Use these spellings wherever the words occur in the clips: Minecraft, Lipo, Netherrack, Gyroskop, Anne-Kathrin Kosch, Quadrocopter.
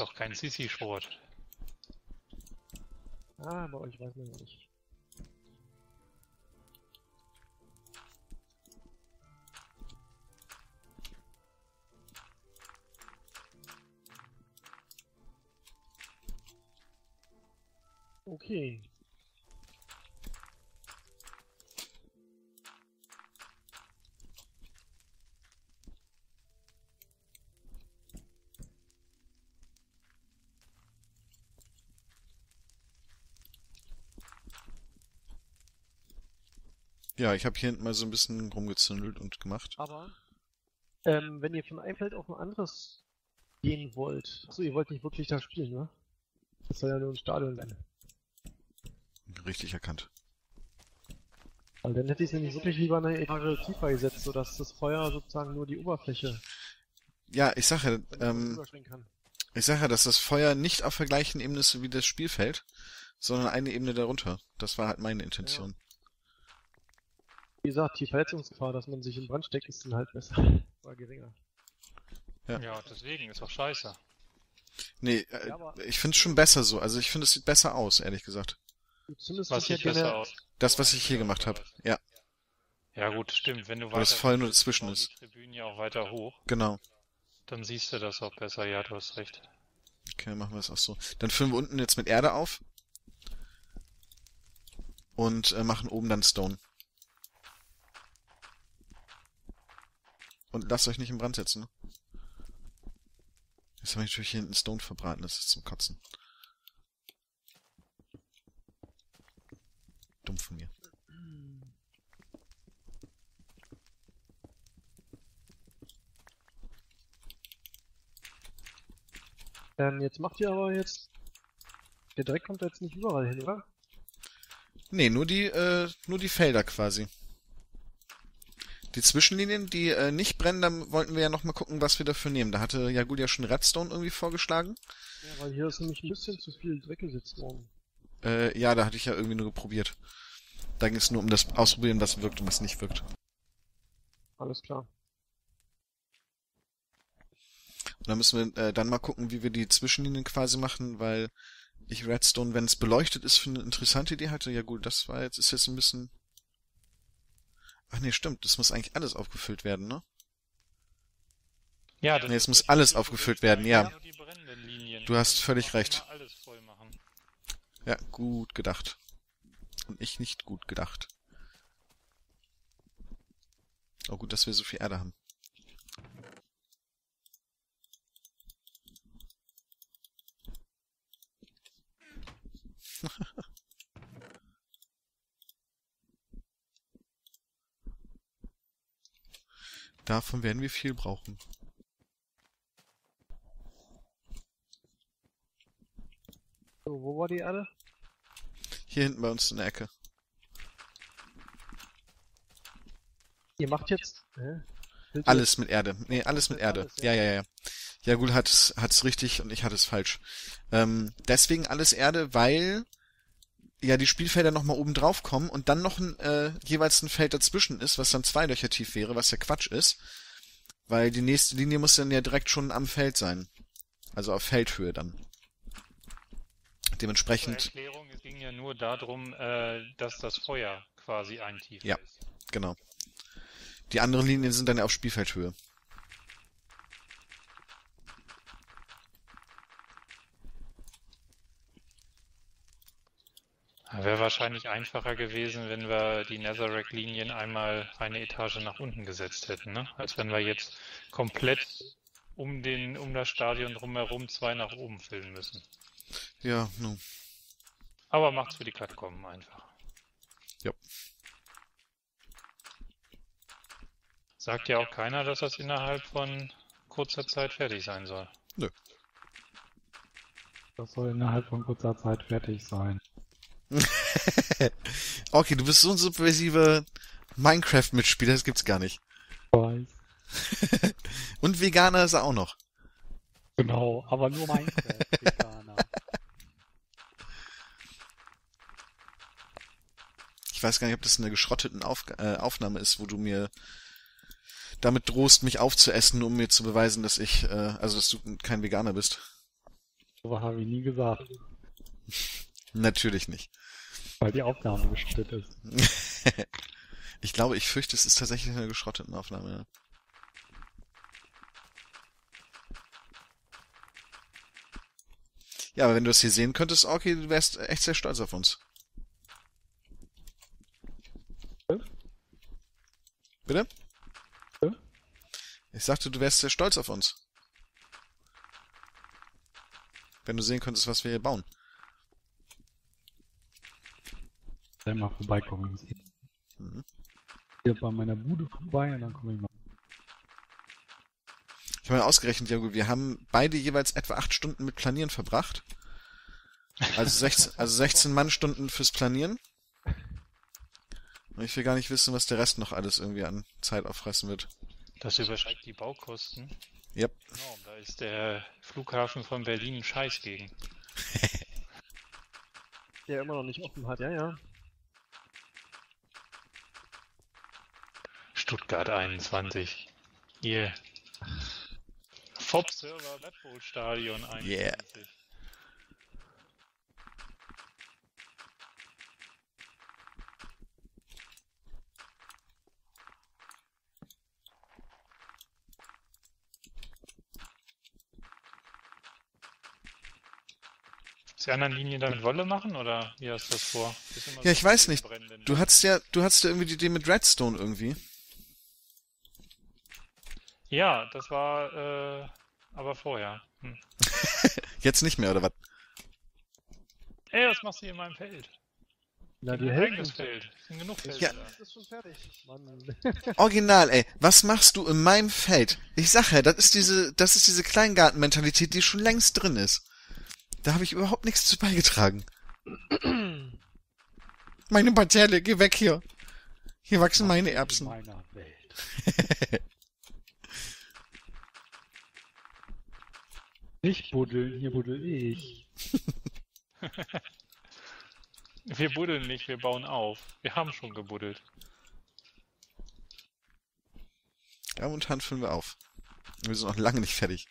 ist doch kein Sissi-Sport. Ah, bei euch weiß man ja nicht. Okay. Ja, ich habe hier hinten mal so ein bisschen rumgezündelt und gemacht. Aber wenn ihr von einem Feld auf ein anderes gehen wollt... Achso, ihr wollt nicht wirklich da spielen, ne? Das soll ja nur im Stadion sein. Richtig erkannt. Also dann hätte ich es nämlich wirklich lieber eine Etage tiefer gesetzt, sodass das Feuer sozusagen nur die Oberfläche... Ja, ich sag ja, dass das Feuer nicht auf vergleichenden Ebene ist wie das Spielfeld, sondern eine Ebene darunter. Das war halt meine Intention. Ja. Wie gesagt, die Verletzungsgefahr, dass man sich in Brand steckt, ist dann halt besser. War geringer. Ja, ja, deswegen, ist doch scheiße. Nee, ja, ich find's schon besser so. Also ich finde, es sieht besser aus, ehrlich gesagt. Was sieht besser aus? Das, was ich hier gemacht habe, ja. Ja gut, stimmt. Wenn du weiter... Das voll nur dazwischen ist. Die Tribünen ja auch weiter hoch. Genau. Dann siehst du das auch besser, ja, du hast recht. Okay, machen wir es auch so. Dann füllen wir unten jetzt mit Erde auf. Und machen oben dann Stone. Und lasst euch nicht in Brand setzen. Jetzt habe ich natürlich hier hinten Stone verbraten, das ist zum Kotzen. Dumm von mir. Jetzt macht ihr aber jetzt... Der Dreck kommt jetzt nicht überall hin, oder? Nee, nur die Felder quasi. Die Zwischenlinien, die nicht brennen, da wollten wir ja nochmal gucken, was wir dafür nehmen. Da hatte Jagul ja schon Redstone irgendwie vorgeschlagen. Ja, weil hier ist nämlich ein bisschen zu viel Dreck gesetzt worden. Ja, da hatte ich ja irgendwie nur probiert. Da ging es nur um das Ausprobieren, was wirkt und was nicht wirkt. Alles klar. Und dann müssen wir dann mal gucken, wie wir die Zwischenlinien quasi machen, weil ich Redstone, wenn es beleuchtet ist, für eine interessante Idee hatte. Jagul, das war jetzt, ist jetzt ein bisschen... Ach nee, stimmt, das muss eigentlich alles aufgefüllt werden, ne? Ja, das nee, es muss alles aufgefüllt werden, ja. Du hast völlig recht. Ja, gut gedacht. Und ich nicht gut gedacht. Oh gut, dass wir so viel Erde haben. Davon werden wir viel brauchen. So, wo war die Erde? Hier hinten bei uns in der Ecke. Ihr macht jetzt... Alles mit Erde. Nee, alles mit Erde. Ja, ja, ja. Jagul hat's richtig und ich hatte es falsch. Deswegen alles Erde, weil... Ja, die Spielfelder nochmal oben drauf kommen und dann noch ein, jeweils ein Feld dazwischen ist, was dann 2 Löcher tief wäre, was ja Quatsch ist, weil die nächste Linie muss dann ja direkt schon am Feld sein. Also auf Feldhöhe dann. Dementsprechend... Zur Erklärung, es ging ja nur darum, dass das Feuer quasi ein Tief ist. Ja, genau. Die anderen Linien sind dann ja auf Spielfeldhöhe. Wäre wahrscheinlich einfacher gewesen, wenn wir die Netherrack-Linien einmal eine Etage nach unten gesetzt hätten, ne? Als wenn wir jetzt komplett um das Stadion drumherum 2 nach oben füllen müssen. Ja, nun. Aber macht's für die Katakomben einfach. Ja. Sagt ja auch keiner, dass das innerhalb von kurzer Zeit fertig sein soll. Nö. Das soll innerhalb von kurzer Zeit fertig sein. Okay, du bist so ein subversiver Minecraft-Mitspieler, das gibt's gar nicht. Ich weiß. Und Veganer ist er auch noch. Genau, aber nur Minecraft-Veganer. Ich weiß gar nicht, ob das eine geschrotteten Aufnahme ist, wo du mir damit drohst, mich aufzuessen, um mir zu beweisen, dass ich, also dass du kein Veganer bist. So habe ich nie gesagt. Natürlich nicht. Weil die Aufnahme geschrottet ist. Ich glaube, ich fürchte, es ist tatsächlich eine geschrottete Aufnahme. Ja. Ja, aber wenn du das hier sehen könntest, okay, du wärst echt sehr stolz auf uns. Ja. Bitte? Ja. Ich sagte, du wärst sehr stolz auf uns. Wenn du sehen könntest, was wir hier bauen. Sei mal vorbeikommen. Mhm. Ich gehe bei meiner Bude vorbei und dann komme ich mal. Ich habe mal ausgerechnet, Jago, wir haben beide jeweils etwa 8 Stunden mit Planieren verbracht. Also 16 Mannstunden fürs Planieren. Und ich will gar nicht wissen, was der Rest noch alles irgendwie an Zeit auffressen wird. Das übersteigt die Baukosten. Yep. Genau, da ist der Flughafen von Berlin ein Scheiß gegen. Der immer noch nicht offen hat, ja, ja. Stuttgart 21. Yeah. Fob-Server Red Bull Stadion 21. Yeah. Die anderen Linien damit Wolle machen, oder wie hast du das vor? Ja, so, ich weiß nicht. Du hattest ja irgendwie die Idee mit Redstone irgendwie. Ja, das war aber vorher. Hm. Jetzt nicht mehr, oder was? Ey, was machst du hier in meinem Feld? Na, die Hälfte des Feldes. Sind genug Felder. Ja. Das ist schon fertig. Mann. Original, ey. Was machst du in meinem Feld? Ich sag ja, das ist diese Kleingartenmentalität, die schon längst drin ist. Da habe ich überhaupt nichts zu beigetragen. Meine Parzelle, geh weg hier. Hier wachsen meine Erbsen. In meiner Welt. Nicht buddeln, hier buddel ich. Wir buddeln nicht, wir bauen auf. Wir haben schon gebuddelt. Ja, und Hand füllen wir auf. Wir sind noch lange nicht fertig.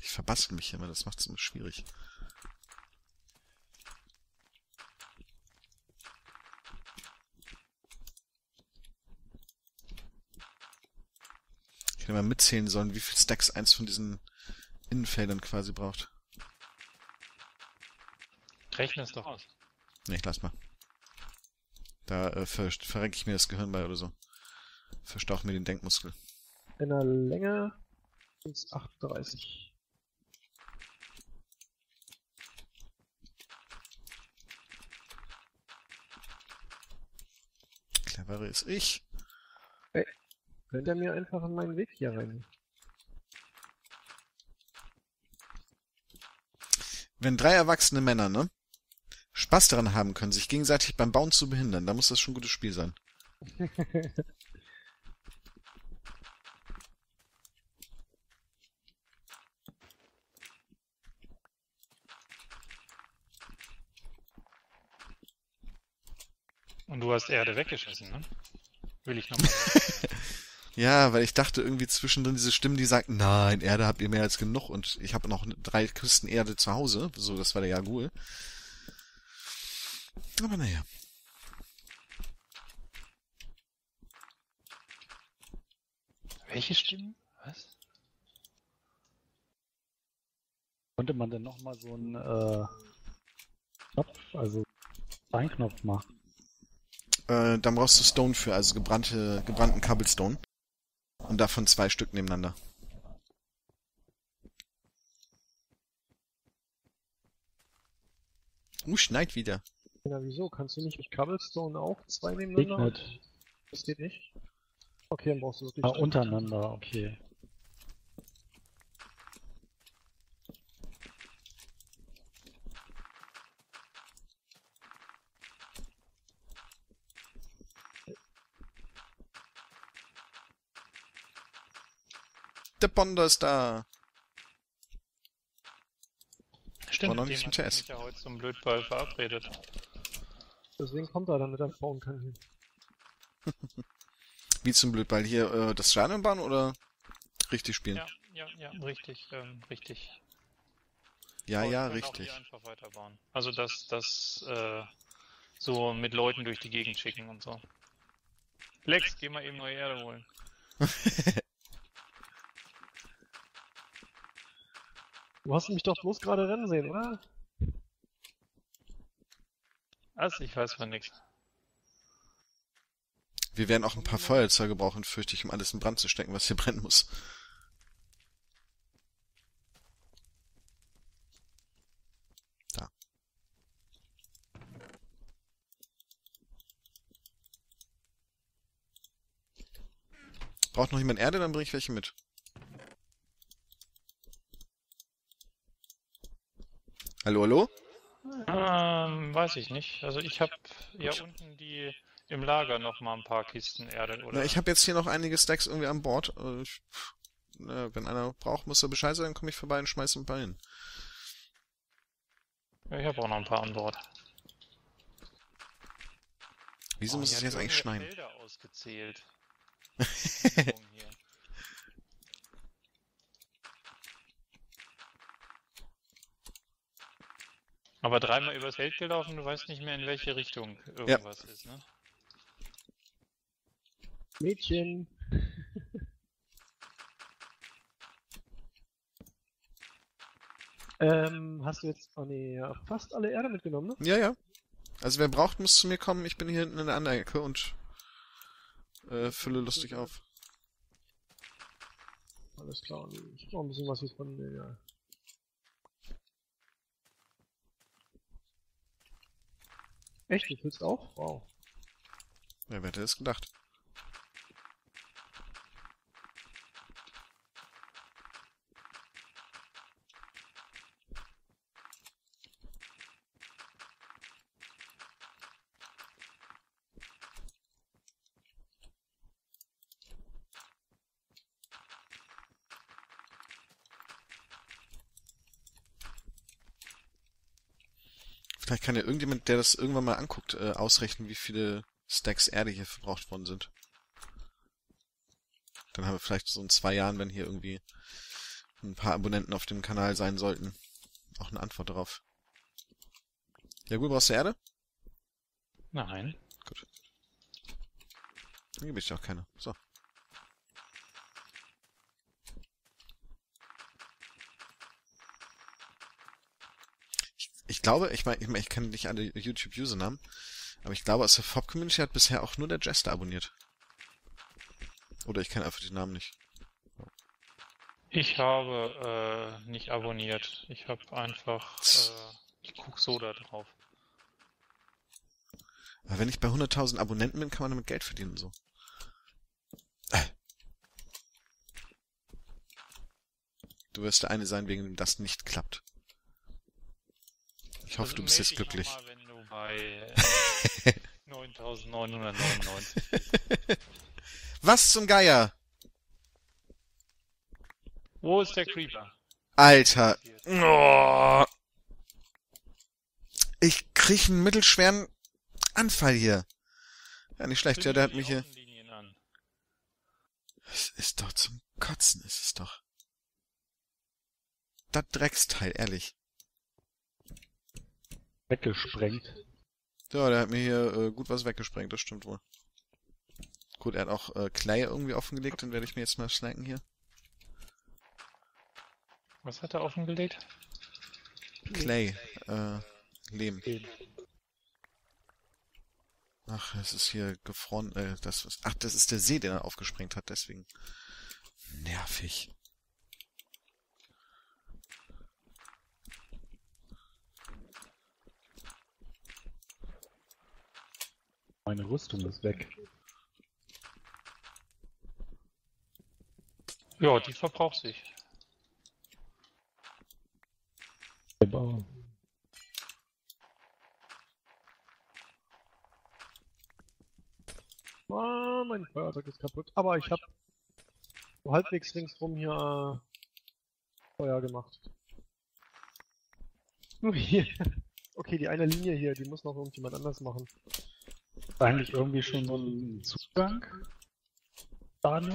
Verbastel mich immer, das macht es immer schwierig. Ich hätte mal mitzählen sollen, wie viel Stacks eins von diesen Innenfeldern quasi braucht. Rechne es doch aus. Ne, ich lass mal. Da verrenke ich mir das Gehirn bei oder so. Verstauche mir den Denkmuskel. In der Länge ist 38. Cleverer ist ich. Ey, könnt ihr mir einfach in meinen Weg hier rein? Wenn 3 erwachsene Männer, ne, Spaß daran haben können, sich gegenseitig beim Bauen zu behindern, dann muss das schon ein gutes Spiel sein. Und du hast Erde weggeschissen, ne? Will ich nochmal. Ja, weil ich dachte irgendwie zwischendrin diese Stimmen, die sagten, nein, Erde habt ihr mehr als genug und ich habe noch 3 Küsten Erde zu Hause. So, das war der Jagul. Aber naja. Welche Stimmen? Was? Konnte man denn nochmal so einen Knopf, also Steinknopf machen? Dann brauchst du Stone für, also gebrannten Cobblestone. Und davon 2 Stück nebeneinander. Schneit wieder. Ja, wieso? Kannst du nicht mit Cobblestone auch 2 nebeneinander? Nicht. Das geht nicht. Okay, dann brauchst du wirklich. Ah, untereinander, okay. Der Bonder ist da. Stimmt, war noch nicht im Chess. Ich bin ja heute zum Blödball verabredet. Deswegen kommt er, damit er bauen kann. Wie zum Blödball hier das Stadionbahn oder richtig spielen? Ja, richtig, richtig. Ja, richtig. Also das so mit Leuten durch die Gegend schicken und so. Lex, geh mal eben neue Erde holen. Du hast mich doch bloß gerade rennen sehen, oder? Also, ich weiß von nichts. Wir werden auch ein paar Feuerzeuge brauchen, fürchte ich, um alles in Brand zu stecken, was hier brennen muss. Da. Braucht noch jemand Erde, dann bringe ich welche mit. Hallo? Weiß ich nicht. Also ich habe ja unten die im Lager noch mal ein paar Kisten Erde, oder? Na, ich habe jetzt hier noch einige Stacks irgendwie an Bord. Wenn einer braucht, muss er Bescheid sagen, dann komme ich vorbei und schmeiße ein paar hin. Ja, ich habe auch noch ein paar an Bord. Wieso muss es jetzt eigentlich schneien? Bilder ausgezählt. Aber dreimal übers Feld gelaufen, du weißt nicht mehr, in welche Richtung irgendwas ist, ne? Mädchen! Hast du jetzt fast alle Erde mitgenommen, ne? Ja. Also wer braucht, muss zu mir kommen. Ich bin hier hinten in der anderen Ecke und fülle lustig auf. Alles klar, ich brauche ein bisschen was von mir, ja. Echt? Du füllst auch? Wow. Ja, wer hätte das gedacht? Vielleicht kann ja irgendjemand, der das irgendwann mal anguckt, ausrechnen, wie viele Stacks Erde hier verbraucht worden sind. Dann haben wir vielleicht so in 2 Jahren, wenn hier irgendwie ein paar Abonnenten auf dem Kanal sein sollten, auch eine Antwort darauf. Ja gut, brauchst du Erde? Nein. Gut. Dann gebe ich dir auch keine. So. Ich glaube, ich kenne nicht alle YouTube-Usernamen, aber ich glaube, aus der FOB-Community hat bisher auch nur der Jester abonniert. Oder ich kenne einfach die Namen nicht. Ich habe nicht abonniert. Ich habe einfach... ich gucke so da drauf. Aber wenn ich bei 100.000 Abonnenten bin, kann man damit Geld verdienen und so. Du wirst der eine sein, wegen dem das nicht klappt. Ich hoffe, also, du bist jetzt glücklich. Mal, wenn du bei 9.999 bist. Was zum Geier? Wo ist der Creeper? Alter. Oh. Ich kriege einen mittelschweren Anfall hier. Ja, nicht schlecht. Ja, der hat mich hier... Es ist doch zum Kotzen, ist es doch. Das Drecksteil, ehrlich. Weggesprengt. Ja, der hat mir hier gut was weggesprengt, das stimmt wohl. Gut, er hat auch Clay irgendwie offengelegt, den werde ich mir jetzt mal snacken hier. Was hat er offengelegt? Clay. Lehm. Ach, es ist hier gefroren, das ist der See, den er aufgesprengt hat, deswegen. Nervig. Meine Rüstung ist weg. Ja, die verbraucht sich. Der Bauer. Oh, mein Feuerzeug ist kaputt. Aber ich habe so halbwegs ringsrum hier Feuer gemacht. Nur hier. Okay, die eine Linie hier, die muss noch irgendjemand anders machen. Eigentlich irgendwie schon so ein Zugang? Stadion.